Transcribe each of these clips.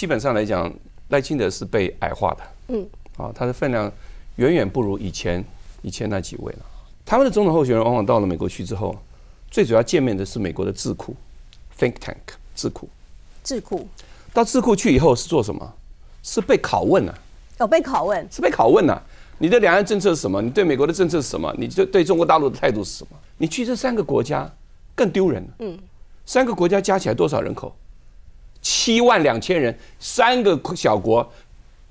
基本上来讲，赖清德是被矮化的，他的分量远远不如以前那几位了。他们的总统候选人往往到了美国去之后，最主要见面的是美国的智库 （think tank） 智库。到智库去以后是做什么？是被拷问啊！被拷问，是被拷问啊！你的两岸政策是什么？你对美国的政策是什么？你对中国大陆的态度是什么？你去这三个国家更丢人了。三个国家加起来多少人口？72000人，三个小国，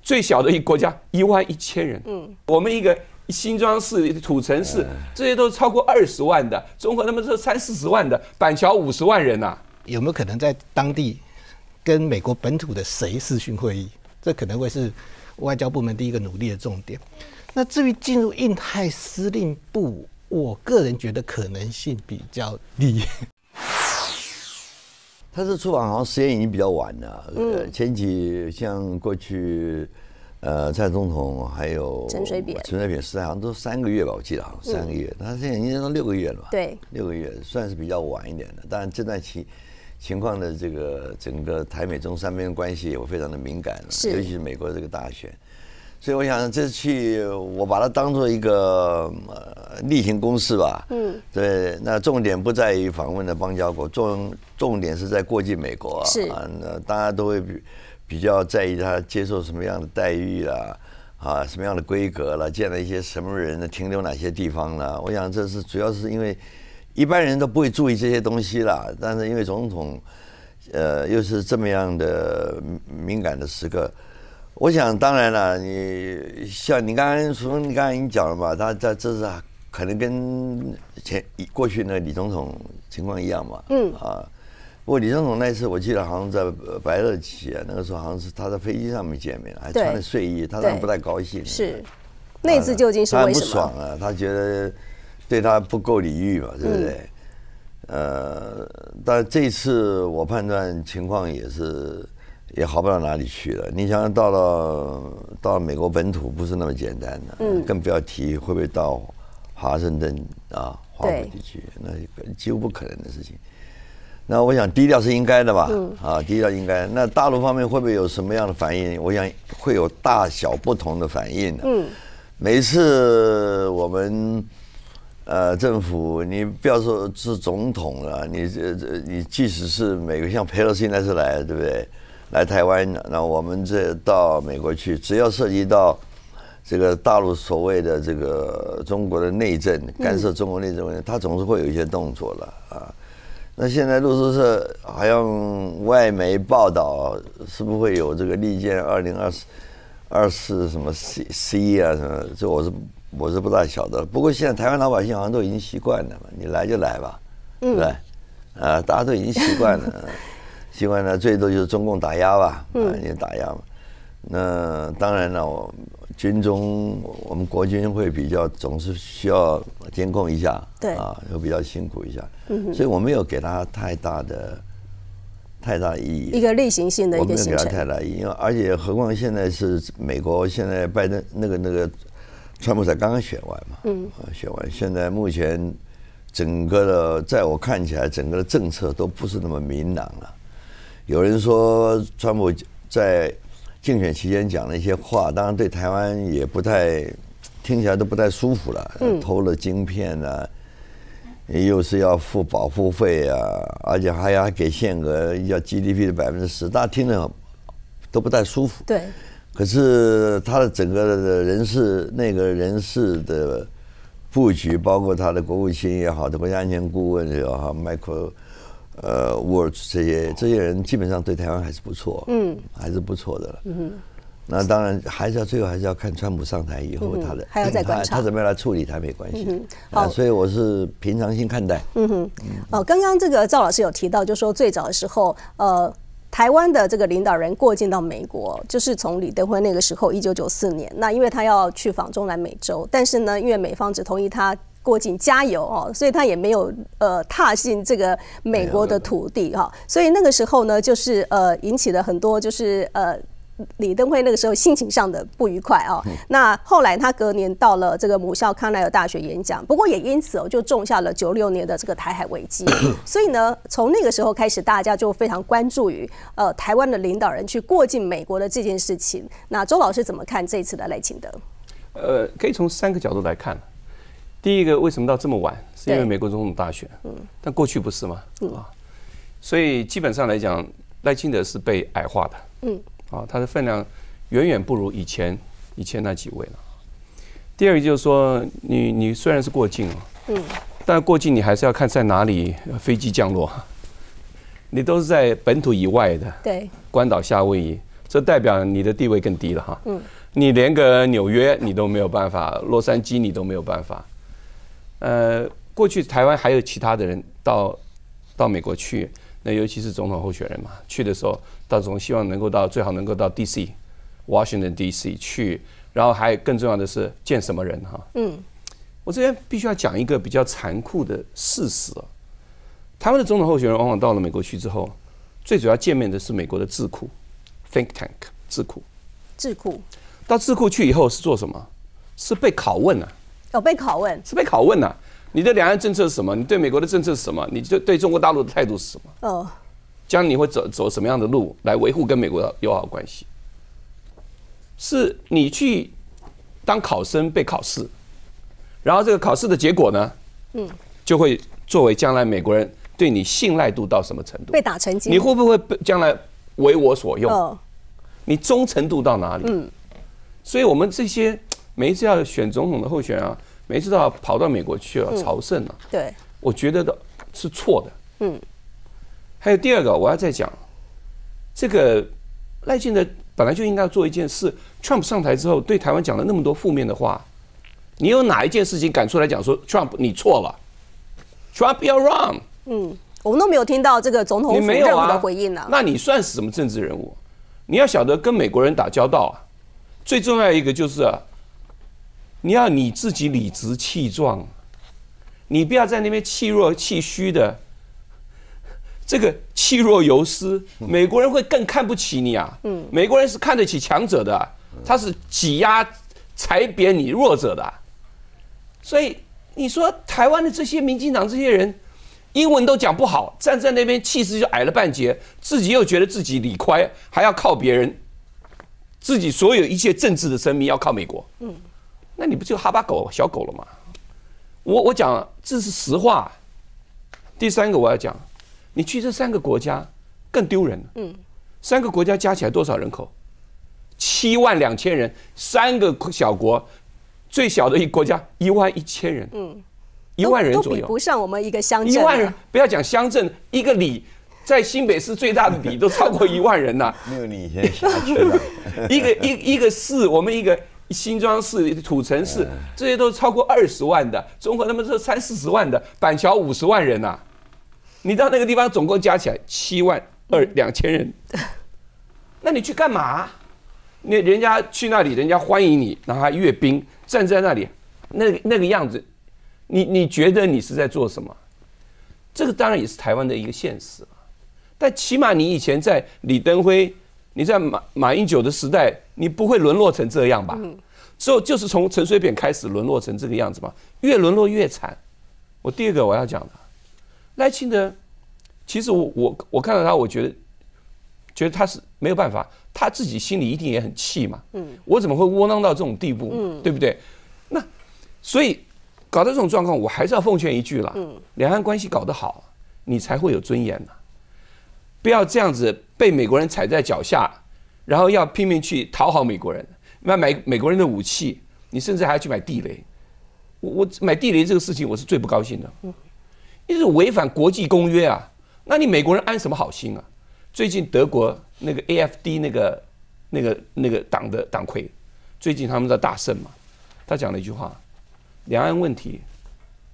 最小的一个国家11000人。我们一个新庄市、土城市，这些都是超过20万的，中国他们是30-40万的，板桥50万人呐。有没有可能在当地跟美国本土的谁视讯会议？这可能会是外交部门第一个努力的重点。那至于进入印太司令部，我个人觉得可能性比较低。他这出访好像时间已经比较晚了。前期像过去，蔡总统还有陈水扁时代，好像都3个月吧，我记得好像3个月。他现在已经到6个月了吧？对，6个月算是比较晚一点的。当然这段期情况的这个整个台美中三边关系，我非常的敏感了，尤其是美国这个大选，所以我想这去我把它当做一个例行公事吧。对，那重点不在于访问的邦交国，重点是在过境美国啊，那大家都会比较在意他接受什么样的待遇啦，什么样的规格啦，见了一些什么人呢，停留哪些地方啦。我想这是主要是因为一般人都不会注意这些东西啦，但是因为总统，又是这么样的敏感的时刻，我想当然了，你像你刚才已经讲了嘛，他这是可能跟过去那李总统情况一样嘛，不过李总统那次我记得好像在白热旗啊，那个时候好像是他在飞机上面见面，还穿着睡衣，他当然不太高兴，是，那次究竟是为什么？他不爽啊，他觉得对他不够礼遇嘛，对不对？但这次我判断情况也好不到哪里去了。你想到了美国本土不是那么简单的，更不要提会不会到华盛顿啊、华府地区，那几乎不可能的事情。那我想低调是应该的吧，低调应该。那大陆方面会不会有什么样的反应？我想会有大小不同的反应的。每一次我们。政府，你不要说是总统了，你即使是美国像佩洛西那次来，对不对？来台湾，那我们这到美国去，只要涉及到这个大陆所谓的这个中国的内政，干涉中国内政问题，他总是会有一些动作了啊。那现在路透社好像外媒报道，是不是会有这个利剑2024什么 C 啊什么？这我是不大晓得，不过现在台湾老百姓好像都已经习惯了嘛，你来就来吧，对不对？大家都已经习惯了，习惯了最多就是中共打压吧，也打压嘛。那当然了，我们国军会比较总是需要监控一下，对啊，又比较辛苦一下，所以我没有给他太大意义，一个例行性的一个行程，我没有给他太大意义，而且何况现在是美国，现在拜登那个。川普才刚刚选完嘛，选完，现在目前整个的，在我看起来，整个的政策都不是那么明朗了。有人说川普在竞选期间讲了一些话，当然对台湾也不太，听起来都不太舒服了，偷了晶片啊，又是要付保护费啊，而且还要给限额，要 GDP 的10%，大家听了都不太舒服。对。可是他的整个的人事的布局，包括他的国务卿也好，国家安全顾问也好 ，Michael Ward 这些人，基本上对台湾还是不错，还是不错的了。那当然还是要最后还是要看川普上台以后他的，还要再观察他怎么样来处理台美关系。所以我是平常心看待。刚刚这个赵老师有提到，就说最早的时候，台湾的这个领导人过境到美国，就是从李登辉那个时候，1994年。那因为他要去访中南美洲，但是呢，因为美方只同意他过境加油哦，所以他也没有踏进这个美国的土地哈。所以那个时候呢，就是引起了很多就是李登辉那个时候心情上的不愉快哦。那后来他隔年到了这个母校康奈尔大学演讲，不过也因此哦就种下了96年的这个台海危机。所以呢，从那个时候开始，大家就非常关注于台湾的领导人去过境美国的这件事情。那周老师怎么看这次的赖清德？可以从3个角度来看。第一个，为什么到这么晚？是因为美国总统大选，但过去不是嘛，啊，所以基本上来讲，赖清德是被矮化的，啊，他的分量远远不如以前那几位了。第二个就是说，你虽然是过境哦，但过境你还是要看在哪里飞机降落，你都是在本土以外的，对，关岛、夏威夷，这代表你的地位更低了哈，你连个纽约你都没有办法，洛杉矶你都没有办法，过去台湾还有其他的人到美国去。那尤其是总统候选人嘛，去的时候，他总希望能够到最好能够到 D.C. Washington D.C. 去，然后还有更重要的是见什么人哈。我这边必须要讲一个比较残酷的事实哦，台湾的总统候选人往往到了美国去之后，最主要见面的是美国的智库 （think tank） 智库。到智库去以后是做什么？是被拷问啊。哦，被拷问。是被拷问啊。你的两岸政策是什么？你对美国的政策是什么？你对中国大陆的态度是什么？哦，将你会走什么样的路来维护跟美国的友好关系？是你去当考生被考试，然后这个考试的结果呢，就会作为将来美国人对你信赖度到什么程度？被打成绩，你会不会将来为我所用？哦，你忠诚度到哪里？所以我们这些每一次要选总统的候选人啊。每次都要跑到美国去啊，朝圣啊，对，我觉得的是错的。还有第2个，我要再讲，这个赖清德本来就应该做一件事。Trump 上台之后，对台湾讲了那么多负面的话，你有哪一件事情敢出来讲说 Trump 你错了 ，Trump you're wrong？我们都没有听到这个总统府任何的回应啊。那你算是什么政治人物？你要晓得跟美国人打交道啊，最重要一个就是啊。你要你自己理直气壮，你不要在那边气弱气虚的，这个气若游丝，美国人会更看不起你啊！美国人是看得起强者的，他是挤压、踩扁你弱者的。所以你说台湾的这些民进党这些人，英文都讲不好，站在那边气势就矮了半截，自己又觉得自己理亏，还要靠别人，自己所有一切政治的生命要靠美国。那你不就哈巴狗小狗了吗？我讲这是实话。第3个我要讲，你去这3个国家更丢人。3个国家加起来多少人口？72000人。3个小国，最小的一个国家11000人。10000人左右，都比不上我们一个乡镇。10000人，不要讲乡镇，一个里，在新北市最大的里都超过10000人呐。没有你以前辖区了。一个市，我们一个。新庄市、土城市，这些都超过20万的，中国他们说30-40万的，板桥50万人呐、啊，你到那个地方总共加起来72000人，那你去干嘛？那人家去那里，人家欢迎你，然后还阅兵，站在那里，那个样子，你觉得你是在做什么？这个当然也是台湾的一个现实，但起码你以前在李登辉。你在马英九的时代，你不会沦落成这样吧？就是从陈水扁开始沦落成这个样子嘛，越沦落越惨。我第2个我要讲的，赖清德，其实我看到他，我觉得他是没有办法，他自己心里一定也很气嘛。我怎么会窝囊到这种地步？对不对？那所以搞到这种状况，我还是要奉劝一句啦，两岸关系搞得好，你才会有尊严呐。不要这样子被美国人踩在脚下，然后要拼命去讨好美国人，买美国人的武器，你甚至还要去买地雷。我买地雷这个事情我是最不高兴的，因为违反国际公约啊。那你美国人安什么好心啊？最近德国那个 AFD 那个党的党魁，最近他们在大胜嘛，他讲了一句话：两岸问题，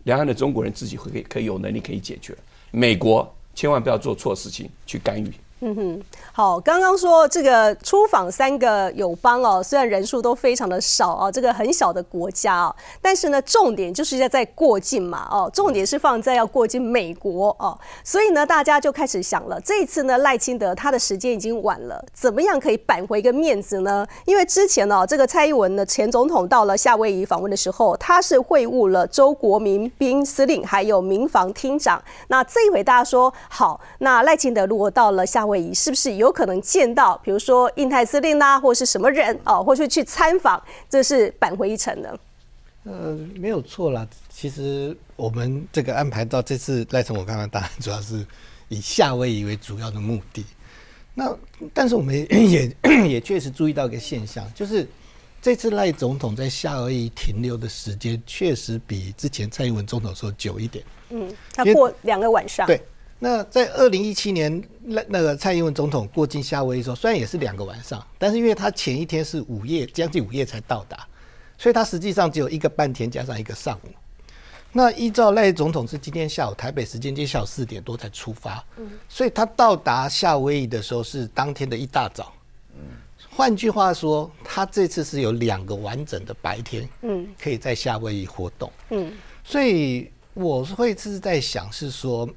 两岸的中国人自己会可以有能力可以解决，美国。千万不要做错事情去干预。嗯哼，好，刚刚说这个出访3个友邦哦，虽然人数都非常的少啊、哦，这个很小的国家啊、哦，但是呢，重点就是在过境嘛哦，重点是放在要过境美国哦，所以呢，大家就开始想了，这一次呢，赖清德他的时间已经晚了，怎么样可以扳回一个面子呢？因为之前哦，这个蔡英文呢，前总统到了夏威夷访问的时候，他是会晤了州国民兵司令还有民防厅长，那这一回大家说好，那赖清德如果到了夏威夷，是不是有可能见到，比如说印太司令啦，或是什么人哦，或是去参访，这是扳回一城呢？没有错啦。其实我们这个安排到这次赖总统刚刚当然主要是以夏威夷为主要的目的。那但是我们也确实注意到一个现象，就是这次赖总统在夏威夷停留的时间确实比之前蔡英文总统说久一点。嗯，他过2个晚上。对。那在2017年，那个蔡英文总统过境夏威夷的时候，虽然也是2个晚上，但是因为他前一天是午夜，将近午夜才到达，所以他实际上只有1个半天加上1个上午。那依照赖总统是今天下午台北时间下午4点多才出发，所以他到达夏威夷的时候是当天的一大早。换句话说，他这次是有2个完整的白天，可以在夏威夷活动。所以我会是在想是说。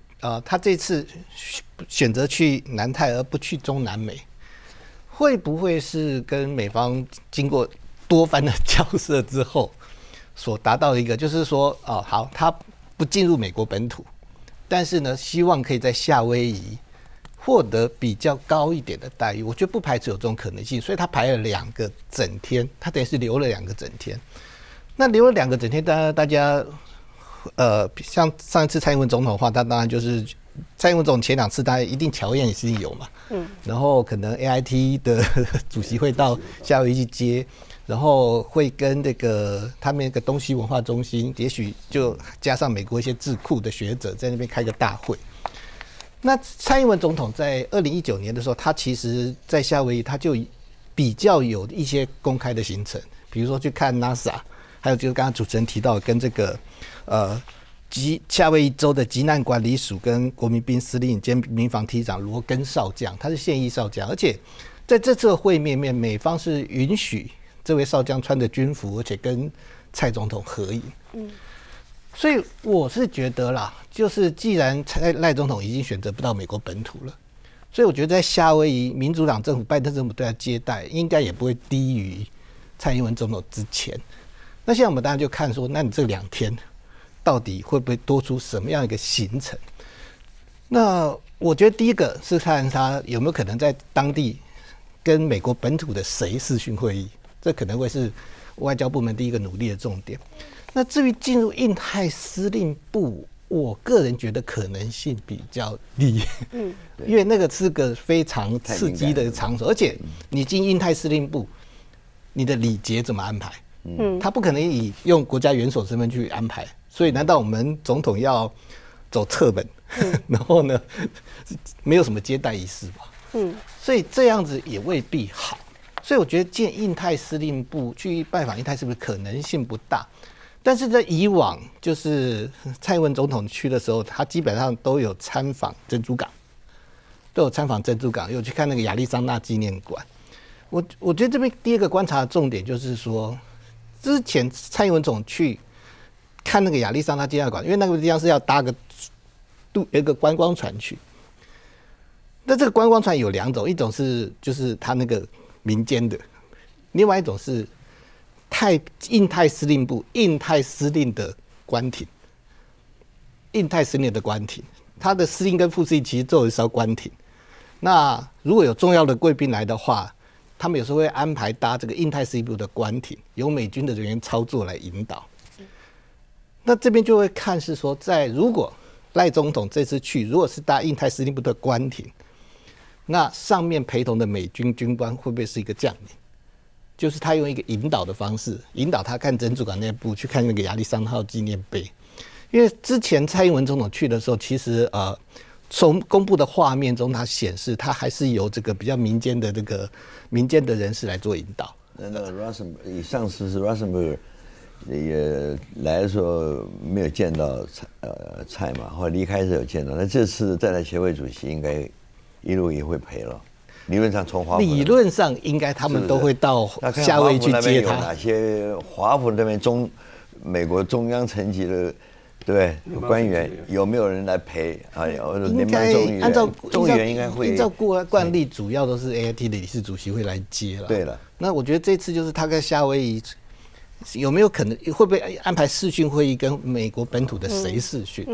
他这次选择去南太而不去中南美，会不会是跟美方经过多番的交涉之后所达到一个，就是说，哦，好，他不进入美国本土，但是呢，希望可以在夏威夷获得比较高一点的待遇？我觉得不排除有这种可能性，所以他排了2个整天，他等于是留了2个整天。那留了2个整天，大家。像上一次蔡英文总统的话，他当然就是蔡英文总统前2次，他一定乔宴也是有嘛，然后可能 AIT 的主席会到夏威夷去接，然后会跟这个他们一个东西文化中心，也许就加上美国一些智库的学者在那边开个大会。那蔡英文总统在2019年的时候，他其实在夏威夷他就比较有一些公开的行程，比如说去看 NASA。还有就是刚刚主持人提到跟这个夏威夷州的急难管理署跟国民兵司令兼民防厅长罗根少将，他是现役少将，而且在这次会面面，美方是允许这位少将穿着军服，而且跟蔡总统合影。所以我是觉得啦，就是既然赖总统已经选择不到美国本土了，所以我觉得在夏威夷民主党政府拜登政府对他接待，应该也不会低于蔡英文总统之前。那现在我们当然就看说，那你这2天到底会不会多出什么样一个行程？那我觉得第一个是看他有没有可能在当地跟美国本土的谁视讯会议，这可能会是外交部门第一个努力的重点。那至于进入印太司令部，我个人觉得可能性比较低，因为那个是个非常刺激的场所，而且你进印太司令部，你的礼节怎么安排？他不可能以用国家元首身份去安排，所以难道我们总统要走侧门，然后呢，没有什么接待仪式吧？所以这样子也未必好。所以我觉得见印太司令部去拜访印太是不是可能性不大？但是在以往就是蔡英文总统去的时候，他基本上都有参访珍珠港，有去看那个亚利桑那纪念馆。我觉得这边第一个观察的重点就是说。之前蔡英文总去看那个亚利桑那纪念馆，因为那个地方是要搭个有一个观光船去。那这个观光船有2种，一种是就是他那个民间的，另外一种是印太司令的官艇，他的司令跟副司令其实都有一艘官艇。那如果有重要的贵宾来的话。他们有时候会安排搭这个印太司令部的官艇，由美军的人员操作来引导。那这边就会看是说，如果赖总统这次去，如果是搭印太司令部的官艇，那上面陪同的美军军官会不会是一个将领？就是他用一个引导的方式，引导他看珍珠港内部，去看那个亚利桑那纪念碑。因为之前蔡英文总统去的时候，其实从公布的画面中，它显示它还是由这个比较民间的人士来做引导。那 Rusenburg 上次是 Rusenburg 也来的时候没有见到蔡嘛，后来离开的时候有见到。那这次在台协会主席应该一路也会赔了。理论上从华府理论上应该他们都会到夏威夷去接他。有哪些华府那边美国中央层级的？ 对，官员有没有人来陪？哎呀，联邦众议员，应该会。按照惯例，主要都是 AIT 的理事主席会来接了。对了，那我觉得这次就是他跟夏威夷有没有可能会不会安排视讯会议，跟美国本土的谁视讯？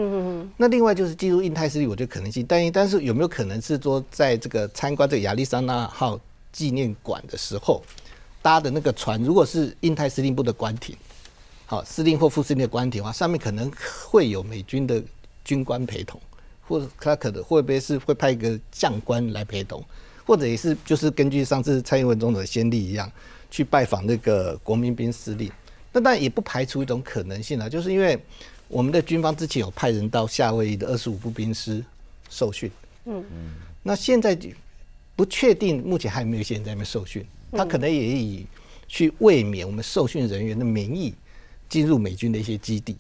那另外就是进入印太势力，我觉得可能性，但是有没有可能是说，在这个参观这个亚利桑那号纪念馆的时候，搭的那个船，如果是印太司令部的官艇。 好，司令或副司令的官艇的话，上面可能会有美军的军官陪同，或者他可能会不会是会派一个将官来陪同，或者也是就是根据上次蔡英文总统的先例一样，去拜访那个国民兵司令。那当然也不排除一种可能性啊，就是因为我们的军方之前有派人到夏威夷的25步兵师受训，那现在不确定，目前还没有些人在那边受训，他可能也以去卫冕我们受训人员的名义。 进入美军的一些基地，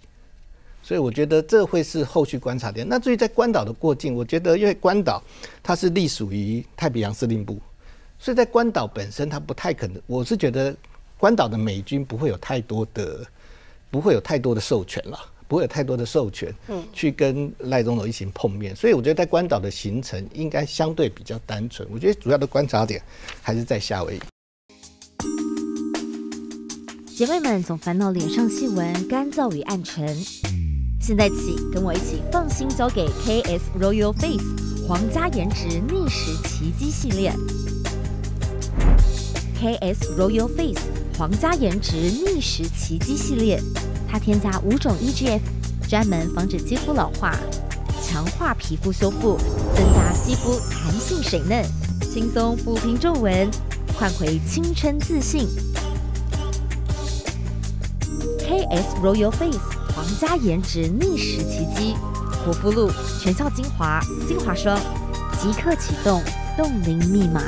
所以我觉得这会是后续观察点。那至于在关岛的过境，我觉得因为关岛它是隶属于太平洋司令部，所以在关岛本身它不太可能。我是觉得关岛的美军不会有太多的授权了，不会有太多的授权去跟赖总统一起碰面。所以我觉得在关岛的行程应该相对比较单纯。我觉得主要的观察点还是在夏威夷。 姐妹们总烦恼脸上细纹、干燥与暗沉，现在起跟我一起放心交给 KS Royal Face 皇家颜值逆时奇迹系列。KS Royal Face 皇家颜值逆时奇迹系列，它添加5种 EGF， 专门防止肌肤老化，强化皮肤修复，增加肌肤弹性水嫩，轻松抚平皱纹，换回青春自信。 KS Royal Face 皇家颜值逆时奇迹，活肤露、全效精华霜，即刻启动冻龄密码。